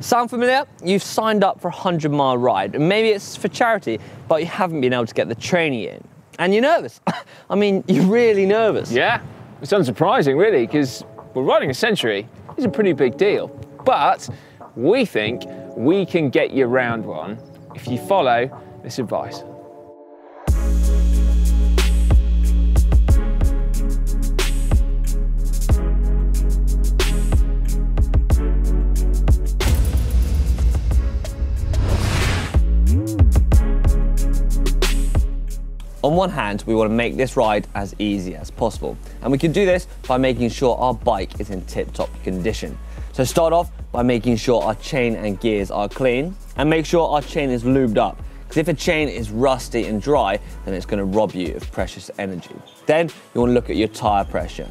Sound familiar? You've signed up for a 100-mile ride, and maybe it's for charity, but you haven't been able to get the trainee in. And you're nervous. I mean, you're really nervous. Yeah, it's unsurprising, really, because we're riding a century. It's a pretty big deal. But we think we can get you round one if you follow this advice. On one hand, we want to make this ride as easy as possible. And we can do this by making sure our bike is in tip-top condition. So start off by making sure our chain and gears are clean, and make sure our chain is lubed up. Because if a chain is rusty and dry, then it's going to rob you of precious energy. Then you want to look at your tire pressure.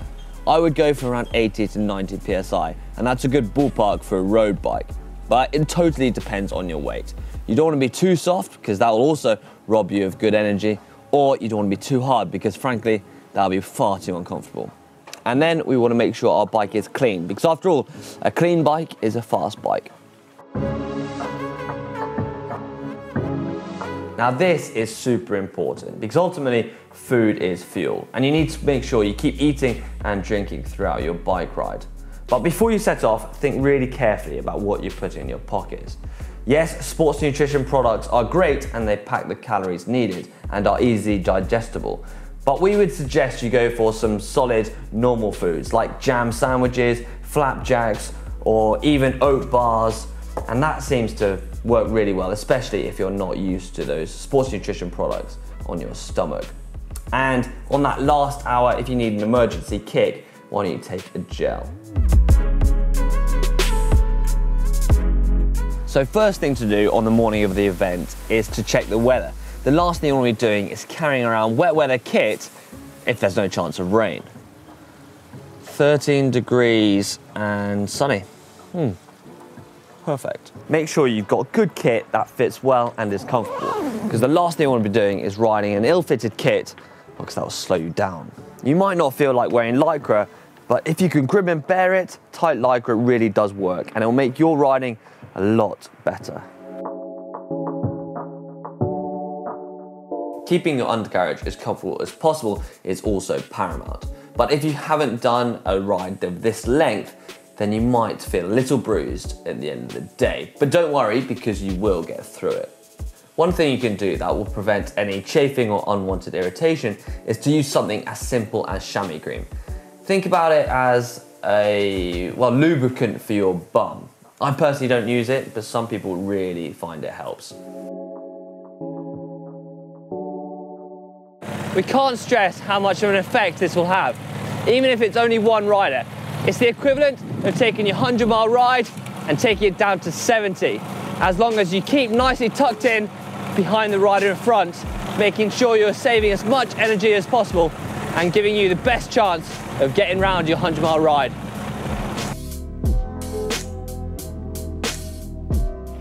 I would go for around 80 to 90 PSI, and that's a good ballpark for a road bike. But it totally depends on your weight. You don't want to be too soft, because that will also rob you of good energy. Or you don't want to be too hard, because frankly, that'll be far too uncomfortable. And then we want to make sure our bike is clean, because after all, a clean bike is a fast bike. Now this is super important, because ultimately, food is fuel, and you need to make sure you keep eating and drinking throughout your bike ride. But before you set off, think really carefully about what you're putting in your pockets. Yes, sports nutrition products are great and they pack the calories needed and are easily digestible. But we would suggest you go for some solid, normal foods like jam sandwiches, flapjacks, or even oat bars. And that seems to work really well, especially if you're not used to those sports nutrition products on your stomach. And on that last hour, if you need an emergency kick, why don't you take a gel? So first thing to do on the morning of the event is to check the weather. The last thing you want to be doing is carrying around wet weather kit if there's no chance of rain. 13 degrees and sunny. Perfect. Make sure you've got good kit that fits well and is comfortable, because the last thing you want to be doing is riding an ill-fitted kit, because that will slow you down. You might not feel like wearing Lycra, but if you can grip and bear it, tight Lycra really does work, and it will make your riding a lot better. Keeping your undercarriage as comfortable as possible is also paramount. But if you haven't done a ride of this length, then you might feel a little bruised at the end of the day. But don't worry, because you will get through it. One thing you can do that will prevent any chafing or unwanted irritation is to use something as simple as chamois cream. Think about it as a, well, lubricant for your bum. I personally don't use it, but some people really find it helps. We can't stress how much of an effect this will have, even if it's only one rider. It's the equivalent of taking your 100-mile ride and taking it down to 70, as long as you keep nicely tucked in behind the rider in front, making sure you're saving as much energy as possible and giving you the best chance of getting round your 100-mile ride.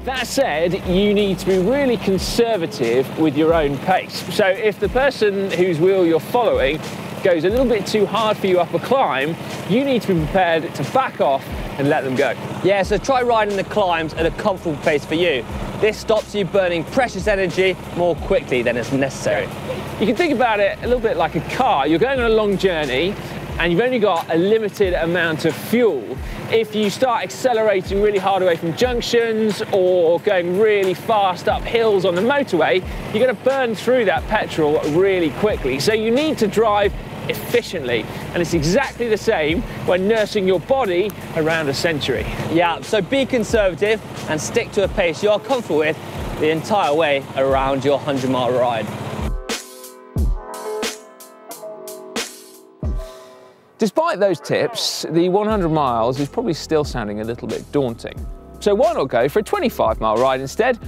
That said, you need to be really conservative with your own pace. So if the person whose wheel you're following goes a little bit too hard for you up a climb, you need to be prepared to back off and let them go. Yeah, so try riding the climbs at a comfortable pace for you. This stops you burning precious energy more quickly than is necessary. You can think about it a little bit like a car. You're going on a long journey, and you've only got a limited amount of fuel. If you start accelerating really hard away from junctions or going really fast up hills on the motorway, you're going to burn through that petrol really quickly. So you need to drive efficiently, and it's exactly the same when nursing your body around a century. Yeah, so be conservative and stick to a pace you're comfortable with the entire way around your 100-mile ride. Despite those tips, the 100 miles is probably still sounding a little bit daunting. So why not go for a 25-mile ride instead,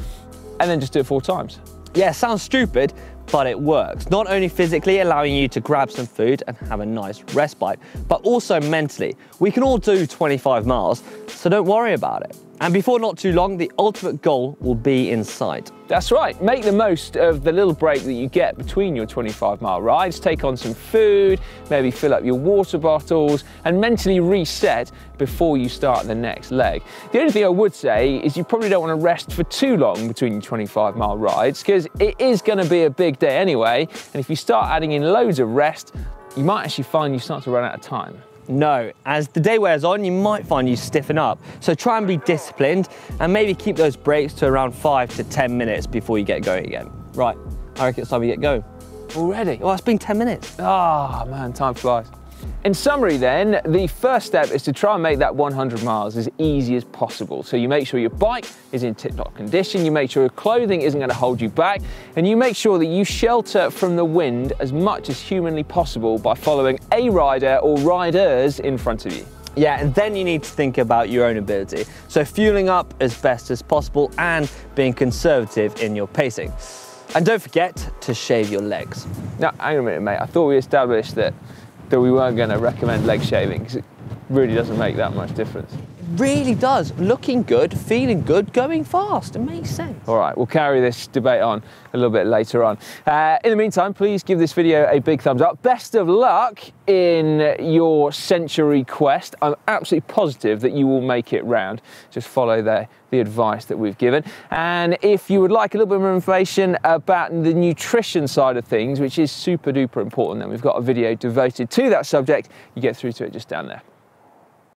and then just do it 4 times? Yeah, sounds stupid, but it works. Not only physically allowing you to grab some food and have a nice respite, but also mentally. We can all do 25 miles, So don't worry about it. And before not too long, the ultimate goal will be in sight. That's right. Make the most of the little break that you get between your 25-mile rides. Take on some food, maybe fill up your water bottles, and mentally reset before you start the next leg. The only thing I would say is you probably don't want to rest for too long between your 25-mile rides, because it is going to be a big day anyway, and if you start adding in loads of rest, you might actually find you start to run out of time. No, as the day wears on, you might find you stiffen up. So try and be disciplined and maybe keep those breaks to around 5 to 10 minutes before you get going again. Right, I reckon it's time we get going. Already? Well, it's been 10 minutes. Ah, man, time flies. In summary then, the first step is to try and make that 100 miles as easy as possible. So you make sure your bike is in tip-top condition, you make sure your clothing isn't going to hold you back, and you make sure that you shelter from the wind as much as humanly possible by following a rider or riders in front of you. Yeah, and then you need to think about your own ability. So fueling up as best as possible and being conservative in your pacing. And don't forget to shave your legs. Now, hang on a minute, mate. I thought we established that we weren't going to recommend leg shaving, because it really doesn't make that much difference. It really does. Looking good, feeling good, going fast. It makes sense. All right, we'll carry this debate on a little bit later on. In the meantime, please give this video a big thumbs up. Best of luck in your century quest. I'm absolutely positive that you will make it round. Just follow the advice that we've given. And if you would like a little bit more information about the nutrition side of things, which is super duper important, then we've got a video devoted to that subject. You get through to it just down there.